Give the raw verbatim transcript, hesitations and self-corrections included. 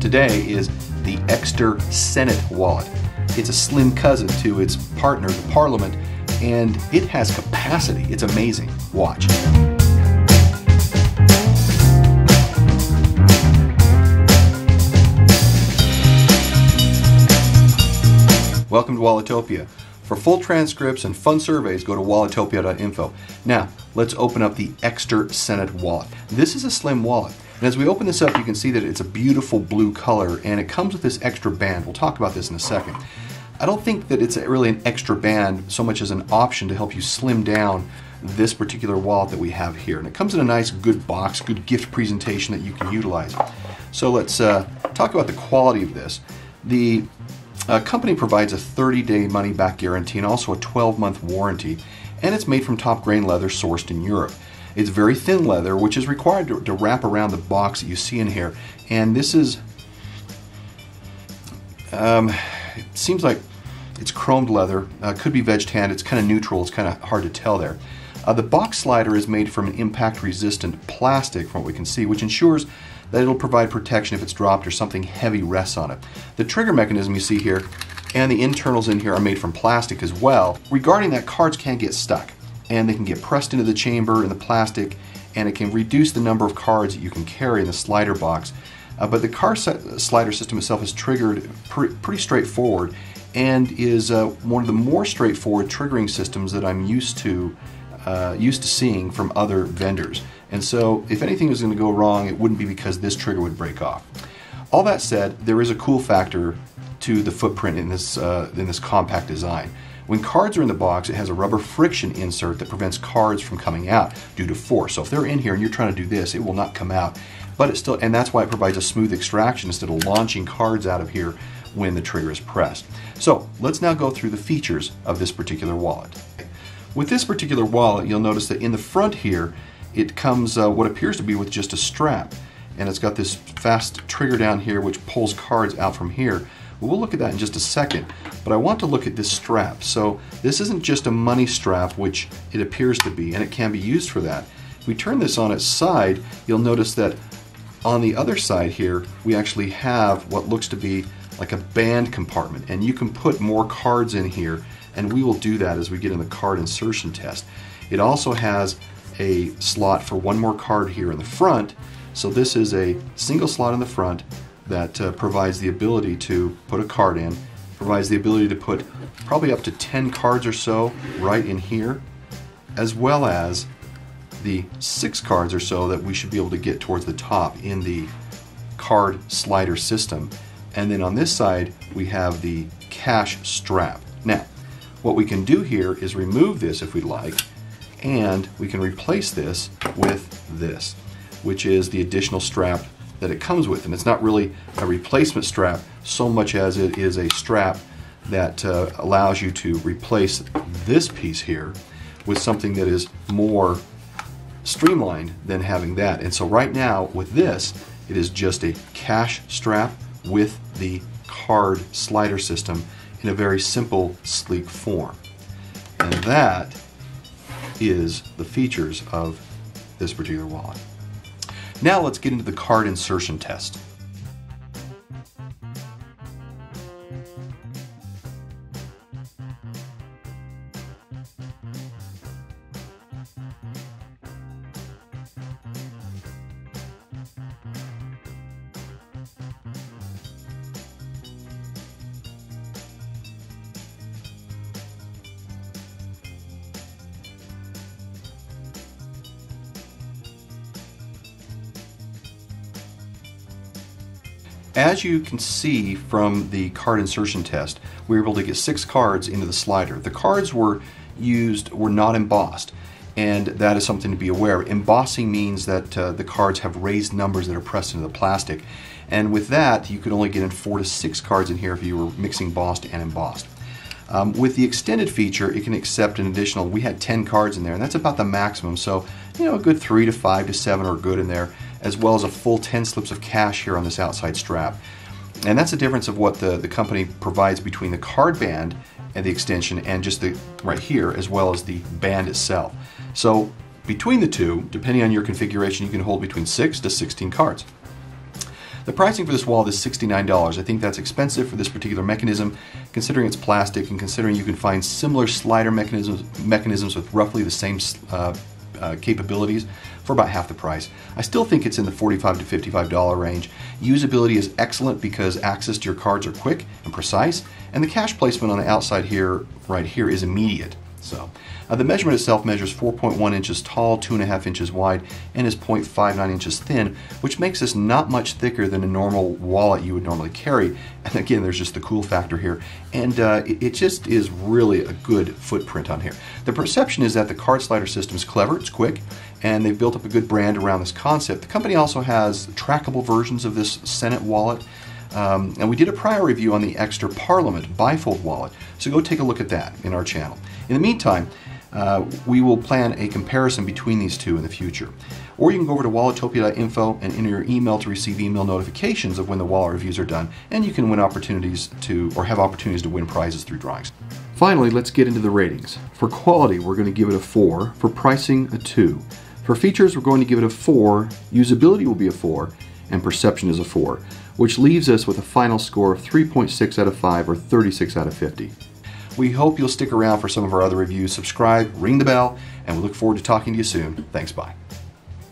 today is the Ekster Senate wallet. It's a slim cousin to its partner, the Parliament, and it has capacity. It's amazing. Watch. Welcome to Walletopia. For full transcripts and fun surveys, go to walletopia dot info. Now, let's open up the Ekster Senate wallet. This is a slim wallet. And as we open this up, you can see that it's a beautiful blue color, and it comes with this extra band. We'll talk about this in a second. I don't think that it's really an extra band so much as an option to help you slim down this particular wallet that we have here. And it comes in a nice, good box, good gift presentation that you can utilize. So let's uh, talk about the quality of this. The Uh, company provides a thirty day money-back guarantee and also a twelve month warranty, and it's made from top grain leather sourced in Europe. It's very thin leather, which is required to, to wrap around the box that you see in here, and this is, um, it seems like it's chromed leather, uh, could be veg tanned, it's kind of neutral, it's kind of hard to tell there. Uh, the box slider is made from an impact-resistant plastic, from what we can see, which ensures that it'll provide protection if it's dropped or something heavy rests on it. The trigger mechanism you see here and the internals in here are made from plastic as well. Regarding that, cards can get stuck, and they can get pressed into the chamber in the plastic, and it can reduce the number of cards that you can carry in the slider box. Uh, but the card slider system itself is triggered pre pretty straightforward, and is uh, one of the more straightforward triggering systems that I'm used to Uh, used to seeing from other vendors. And so if anything was going to go wrong, it wouldn't be because this trigger would break off. All that said, there is a cool factor to the footprint in this, uh, in this compact design. When cards are in the box, it has a rubber friction insert that prevents cards from coming out due to force. So if they're in here and you're trying to do this, it will not come out. But it's still, and that's why it provides a smooth extraction instead of launching cards out of here when the trigger is pressed. So let's now go through the features of this particular wallet. With this particular wallet, you'll notice that in the front here, it comes uh, what appears to be with just a strap, and it's got this fast trigger down here which pulls cards out from here. We'll look at that in just a second, but I want to look at this strap. So this isn't just a money strap, which it appears to be, and it can be used for that. If we turn this on its side, you'll notice that on the other side here, we actually have what looks to be like a band compartment, and you can put more cards in here, and we will do that as we get in the card insertion test. It also has a slot for one more card here in the front, so this is a single slot in the front that uh, provides the ability to put a card in, provides the ability to put probably up to ten cards or so right in here, as well as the six cards or so that we should be able to get towards the top in the card slider system. And then on this side, we have the cash strap. Now, what we can do here is remove this if we'd like, and we can replace this with this, which is the additional strap that it comes with. And it's not really a replacement strap so much as it is a strap that uh, allows you to replace this piece here with something that is more streamlined than having that. And so right now with this, it is just a cash strap with the card slider system in a very simple, sleek form. And that is the features of this particular wallet. Now let's get into the card insertion test. As you can see from the card insertion test, we were able to get six cards into the slider. The cards were used were not embossed, and that is something to be aware of. Embossing means that uh, the cards have raised numbers that are pressed into the plastic, and with that, you could only get in four to six cards in here if you were mixing embossed and embossed. Um, with the extended feature, it can accept an additional, we had ten cards in there, and that's about the maximum, so you know, a good three to five to seven are good in there, as well as a full ten slips of cash here on this outside strap. And that's the difference of what the, the company provides between the card band and the extension and just the right here, as well as the band itself. So between the two, depending on your configuration, you can hold between six to sixteen cards. The pricing for this wallet is sixty-nine dollars. I think that's expensive for this particular mechanism, considering it's plastic and considering you can find similar slider mechanisms mechanisms with roughly the same uh, uh, capabilities for about half the price. I still think it's in the forty-five to fifty-five dollar range. Usability is excellent because access to your cards are quick and precise, and the cash placement on the outside here, right here, is immediate. So uh, the measurement itself measures four point one inches tall, two and a half inches wide, and is zero point five nine inches thin, which makes this not much thicker than a normal wallet you would normally carry. And again, there's just the cool factor here, and uh, it, it just is really a good footprint on here. The perception is that the card slider system is clever, it's quick, and they've built up a good brand around this concept. The company also has trackable versions of this Senate wallet. Um, and we did a prior review on the Ekster Parliament bifold wallet, so go take a look at that in our channel. In the meantime, uh, we will plan a comparison between these two in the future. Or you can go over to walletopia dot info and enter your email to receive email notifications of when the wallet reviews are done, and you can win opportunities to, or have opportunities to win prizes through drawings. Finally, let's get into the ratings. For quality, we're going to give it a four. For pricing, a two. For features, we're going to give it a four. Usability will be a four. And perception is a four, which leaves us with a final score of three point six out of five, or thirty-six out of fifty. We hope you'll stick around for some of our other reviews. Subscribe, ring the bell, and we look forward to talking to you soon. Thanks, bye.